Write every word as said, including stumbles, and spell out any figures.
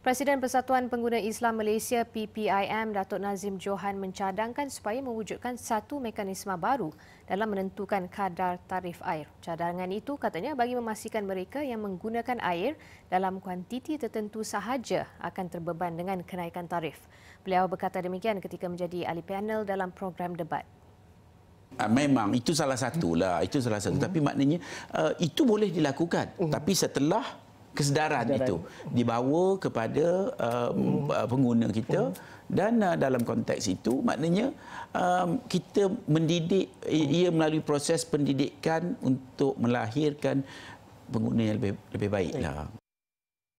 Presiden Persatuan Pengguna Islam Malaysia P P I M Datuk Nadzim Johan mencadangkan supaya mewujudkan satu mekanisme baru dalam menentukan kadar tarif air. Cadangan itu katanya bagi memastikan mereka yang menggunakan air dalam kuantiti tertentu sahaja akan terbeban dengan kenaikan tarif. Beliau berkata demikian ketika menjadi ahli panel dalam program debat. Memang itu salah satulah, itu salah satu. Tapi maknanya itu boleh dilakukan. Tapi setelah kesedaran, kesedaran itu dibawa kepada um, hmm. pengguna kita, hmm. dan uh, dalam konteks itu maknanya um, kita mendidik hmm. ia melalui proses pendidikan untuk melahirkan pengguna yang lebih, lebih baiklah. Baik.